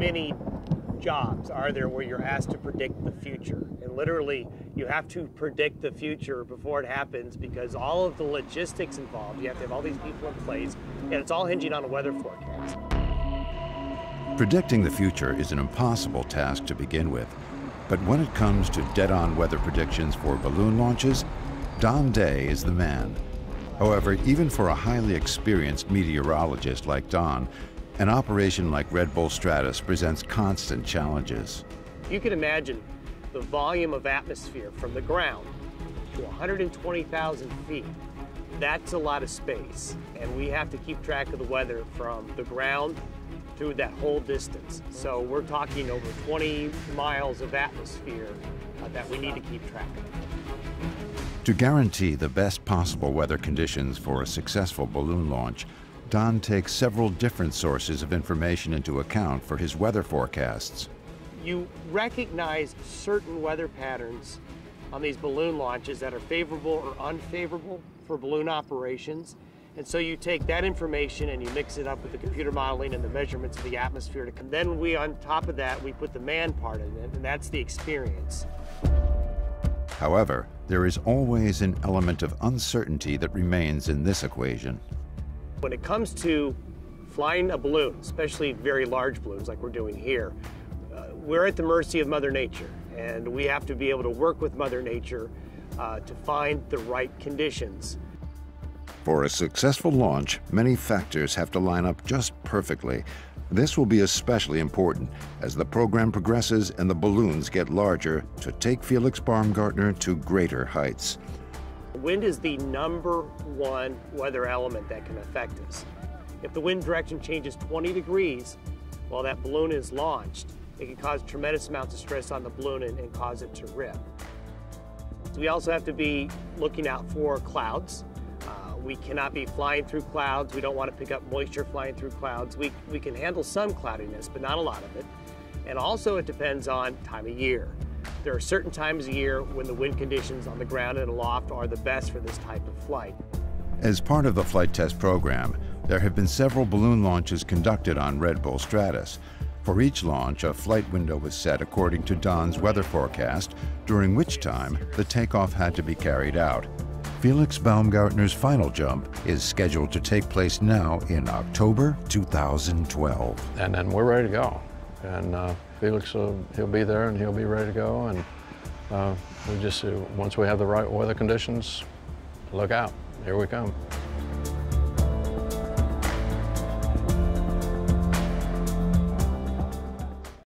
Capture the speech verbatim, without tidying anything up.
many jobs are there where you're asked to predict the future? And literally, you have to predict the future before it happens because all of the logistics involved, you have to have all these people in place, and it's all hinging on a weather forecast. Predicting the future is an impossible task to begin with. But when it comes to dead-on weather predictions for balloon launches, Don Day is the man. However, even for a highly experienced meteorologist like Don, an operation like Red Bull Stratos presents constant challenges. You can imagine the volume of atmosphere from the ground to one hundred twenty thousand feet. That's a lot of space, and we have to keep track of the weather from the ground through that whole distance. So we're talking over twenty miles of atmosphere uh, that we need to keep track of. To guarantee the best possible weather conditions for a successful balloon launch, Don takes several different sources of information into account for his weather forecasts. You recognize certain weather patterns on these balloon launches that are favorable or unfavorable for balloon operations. And so you take that information and you mix it up with the computer modeling and the measurements of the atmosphere. To come. Then we, on top of that, we put the man part in it, and that's the experience. However, there is always an element of uncertainty that remains in this equation. When it comes to flying a balloon, especially very large balloons like we're doing here, uh, we're at the mercy of Mother Nature, and we have to be able to work with Mother Nature uh, to find the right conditions. For a successful launch, many factors have to line up just perfectly. This will be especially important as the program progresses and the balloons get larger to take Felix Baumgartner to greater heights. Wind is the number one weather element that can affect us. If the wind direction changes twenty degrees while that balloon is launched, it can cause tremendous amounts of stress on the balloon and, and cause it to rip. We also have to be looking out for clouds. We cannot be flying through clouds. We don't want to pick up moisture flying through clouds. We, we can handle some cloudiness, but not a lot of it. And also it depends on time of year. There are certain times of year when the wind conditions on the ground and aloft are the best for this type of flight. As part of the flight test program, there have been several balloon launches conducted on Red Bull Stratos. For each launch, a flight window was set according to Don's weather forecast, during which time the takeoff had to be carried out. Felix Baumgartner's final jump is scheduled to take place now in October two thousand twelve. And then we're ready to go. And uh, Felix, will, he'll be there and he'll be ready to go. And uh, we just, once we have the right weather conditions, look out, here we come.